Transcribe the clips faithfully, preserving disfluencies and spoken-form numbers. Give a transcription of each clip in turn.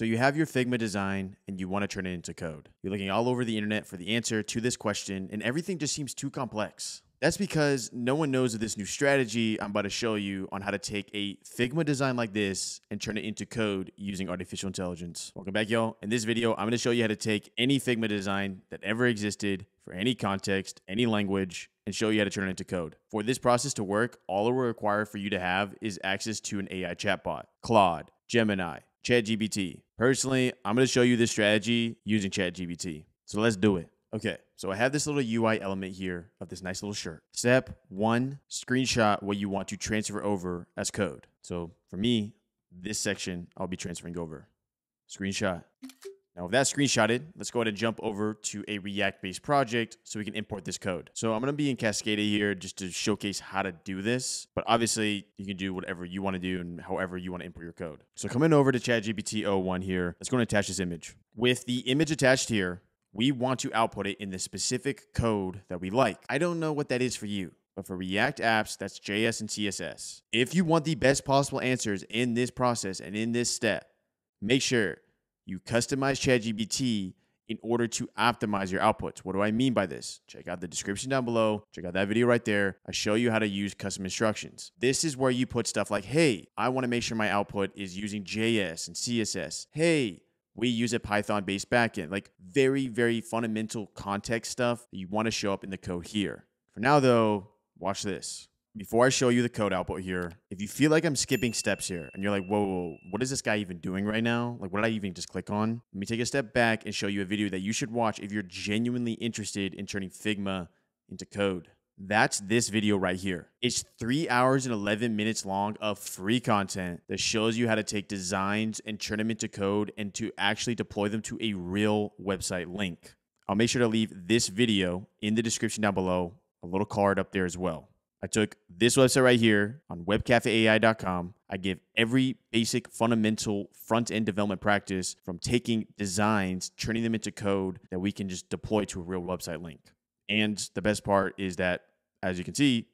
So you have your Figma design and you want to turn it into code. You're looking all over the internet for the answer to this question, and everything just seems too complex. That's because no one knows of this new strategy I'm about to show you on how to take a Figma design like this and turn it into code using artificial intelligence. Welcome back, y'all. In this video, I'm going to show you how to take any Figma design that ever existed for any context, any language, and show you how to turn it into code. For this process to work, all it will require for you to have is access to an A I chatbot, Claude, Gemini, ChatGPT. Personally, I'm going to show you this strategy using ChatGPT. So let's do it. Okay, so I have this little U I element here of this nice little shirt. Step one, screenshot what you want to transfer over as code. So for me, this section, I'll be transferring over. Screenshot. Now, if that's screenshotted, let's go ahead and jump over to a React-based project so we can import this code. So I'm going to be in Cascada here just to showcase how to do this. But obviously, you can do whatever you want to do and however you want to import your code. So coming over to ChatGPT zero one here, let's go and attach this image. With the image attached here, we want to output it in the specific code that we like. I don't know what that is for you, but for React apps, that's J S and C S S. If you want the best possible answers in this process and in this step, make sure you customize ChatGPT in order to optimize your outputs. What do I mean by this? Check out the description down below. Check out that video right there. I show you how to use custom instructions. This is where you put stuff like, hey, I want to make sure my output is using J S and C S S. Hey, we use a Python-based backend, like very, very fundamental context stuff that you want to show up in the code here. For now, though, watch this. Before I show you the code output here, if you feel like I'm skipping steps here and you're like, whoa, whoa, what is this guy even doing right now? Like, what did I even just click on? Let me take a step back and show you a video that you should watch if you're genuinely interested in turning Figma into code. That's this video right here. It's three hours and eleven minutes long of free content that shows you how to take designs and turn them into code and to actually deploy them to a real website link. I'll make sure to leave this video in the description down below, a little card up there as well. I took this website right here on web cafe A I dot com. I give every basic fundamental front-end development practice from taking designs, turning them into code that we can just deploy to a real website link. And the best part is that, as you can see,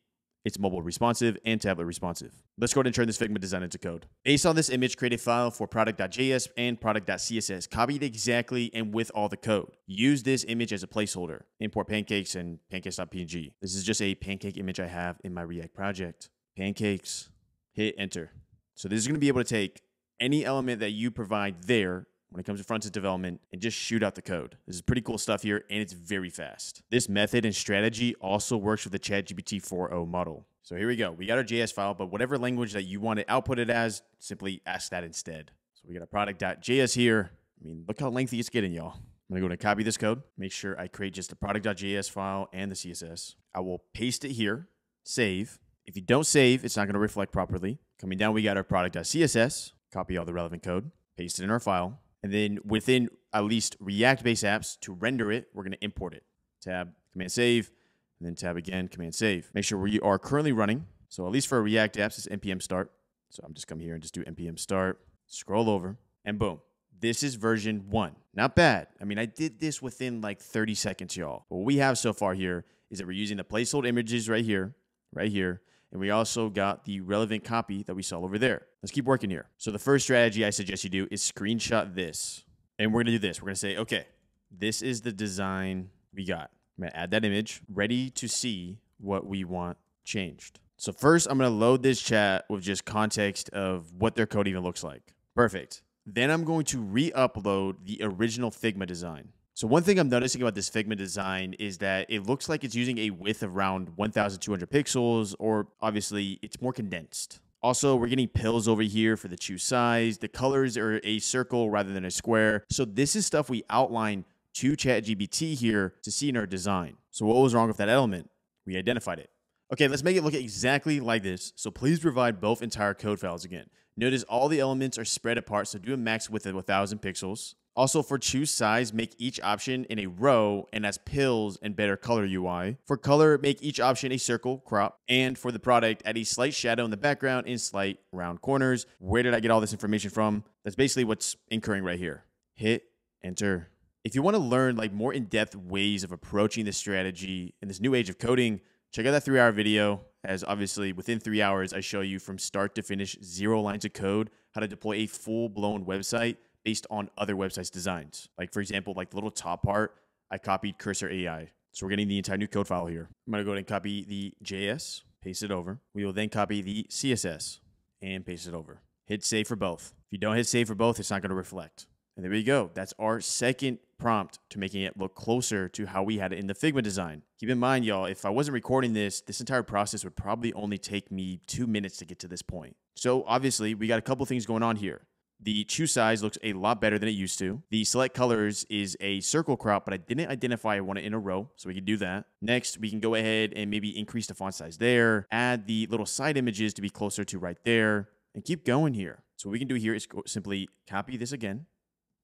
it's mobile responsive and tablet responsive. Let's go ahead and turn this Figma design into code. Based on this image, create a file for product dot J S and product dot C S S. Copy it exactly and with all the code. Use this image as a placeholder. Import pancakes and pancakes dot P N G. This is just a pancake image I have in my React project. Pancakes. Hit enter. So this is going to be able to take any element that you provide there when it comes to front-end development and just shoot out the code. This is pretty cool stuff here, and it's very fast. This method and strategy also works with the ChatGPT four point oh model. So here we go. We got our J S file, but whatever language that you want to output it as, simply ask that instead. So we got a product dot J S here. I mean, look how lengthy it's getting, y'all. I'm going to go and copy this code. Make sure I create just the product dot J S file and the C S S. I will paste it here, save. If you don't save, it's not going to reflect properly. Coming down, we got our product dot C S S. Copy all the relevant code, paste it in our file. And then within at least React-based apps, to render it, we're going to import it. Tab, command save, and then tab again, command save. Make sure we are currently running. So at least for React apps, it's N P M start. So I'm just come here and just do N P M start, scroll over, and boom. This is version one. Not bad. I mean, I did this within like thirty seconds, y'all. What we have so far here is that we're using the placeholder images right here, right here. And we also got the relevant copy that we saw over there. Let's keep working here. So the first strategy I suggest you do is screenshot this. And we're going to do this. We're going to say, okay, this is the design we got. I'm going to add that image, ready to see what we want changed. So first, I'm going to load this chat with just context of what their code even looks like. Perfect. Then I'm going to re-upload the original Figma design. So one thing I'm noticing about this Figma design is that it looks like it's using a width of around one thousand two hundred pixels, or obviously it's more condensed. Also, we're getting pills over here for the choose size. The colors are a circle rather than a square. So this is stuff we outlined to ChatGPT here to see in our design. So what was wrong with that element? We identified it. Okay, let's make it look exactly like this. So please provide both entire code files again. Notice all the elements are spread apart, so do a max width of one thousand pixels. Also, for choose size, make each option in a row and as pills and better color U I. For color, make each option a circle, crop. And for the product, add a slight shadow in the background and slight round corners. Where did I get all this information from? That's basically what's occurring right here. Hit enter. If you want to learn like more in-depth ways of approaching this strategy in this new age of coding, check out that three-hour video, as obviously within three hours, I show you from start to finish, zero lines of code, how to deploy a full-blown website based on other websites' designs. Like for example, like the little top part, I copied Cursor A I. So we're getting the entire new code file here. I'm gonna go ahead and copy the J S, paste it over. We will then copy the C S S and paste it over. Hit save for both. If you don't hit save for both, it's not gonna reflect. And there we go. That's our second prompt to making it look closer to how we had it in the Figma design. Keep in mind, y'all, if I wasn't recording this, this entire process would probably only take me two minutes to get to this point. So obviously we got a couple things going on here. The choose size looks a lot better than it used to. The select colors is a circle crop, but I didn't identify one in a row, so we can do that. Next, we can go ahead and maybe increase the font size there, add the little side images to be closer to right there, and keep going here. So what we can do here is simply copy this again.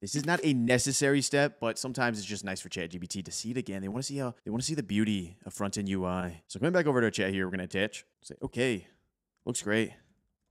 This is not a necessary step, but sometimes it's just nice for ChatGPT to see it again. They want to see how they want to see the beauty of front-end U I. So coming back over to our chat here, we're going to attach. Say, okay, looks great.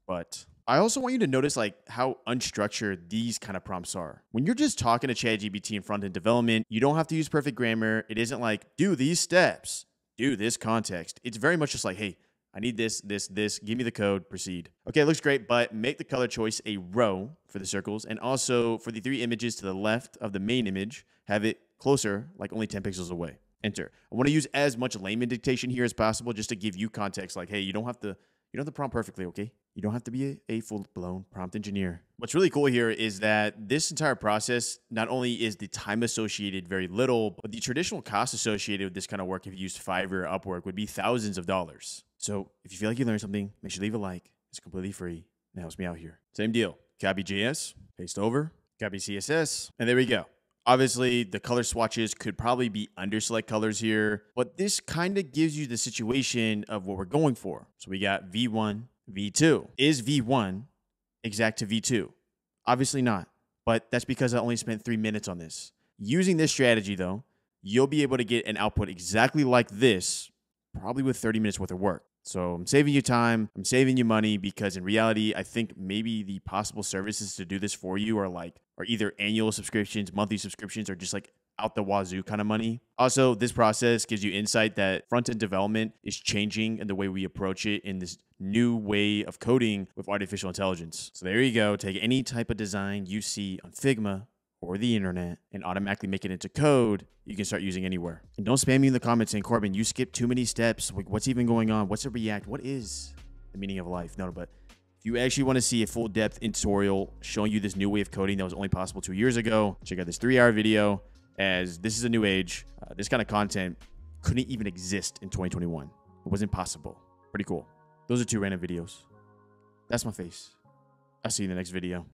But I also want you to notice like how unstructured these kind of prompts are. When you're just talking to ChatGPT in front-end development, you don't have to use perfect grammar. It isn't like, do these steps, do this context. It's very much just like, hey, I need this, this, this, give me the code, proceed. Okay, it looks great, but make the color choice a row for the circles, and also for the three images to the left of the main image, have it closer, like only ten pixels away. Enter. I wanna use as much layman dictation here as possible just to give you context, like, hey, you don't have to, you don't have to prompt perfectly, okay? You don't have to be a, a full-blown prompt engineer. What's really cool here is that this entire process, not only is the time associated very little, but the traditional cost associated with this kind of work, if you used Fiverr or Upwork, would be thousands of dollars. So if you feel like you learned something, make sure to leave a like. It's completely free and it helps me out here. Same deal. Copy J S, paste over, copy C S S, and there we go. Obviously, the color swatches could probably be under select colors here, but this kind of gives you the situation of what we're going for. So we got V one, V two. Is V one exact to V two? Obviously not, but that's because I only spent three minutes on this. Using this strategy though, you'll be able to get an output exactly like this, probably with thirty minutes worth of work. So I'm saving you time, I'm saving you money, because in reality, I think maybe the possible services to do this for you are like, are either annual subscriptions, monthly subscriptions, or just like out the wazoo kind of money. Also, this process gives you insight that front-end development is changing and the way we approach it in this new way of coding with artificial intelligence. So there you go. Take any type of design you see on Figma or the internet and automatically make it into code you can start using anywhere. And don't spam me in the comments saying, Corbin, you skipped too many steps. Like, what's even going on? What's a React? What is the meaning of life? No, but if you actually want to see a full depth tutorial showing you this new way of coding that was only possible two years ago, check out this three hour video, as this is a new age. Uh, this kind of content couldn't even exist in twenty twenty-one. It wasn't possible. Pretty cool. Those are two random videos. That's my face. I'll see you in the next video.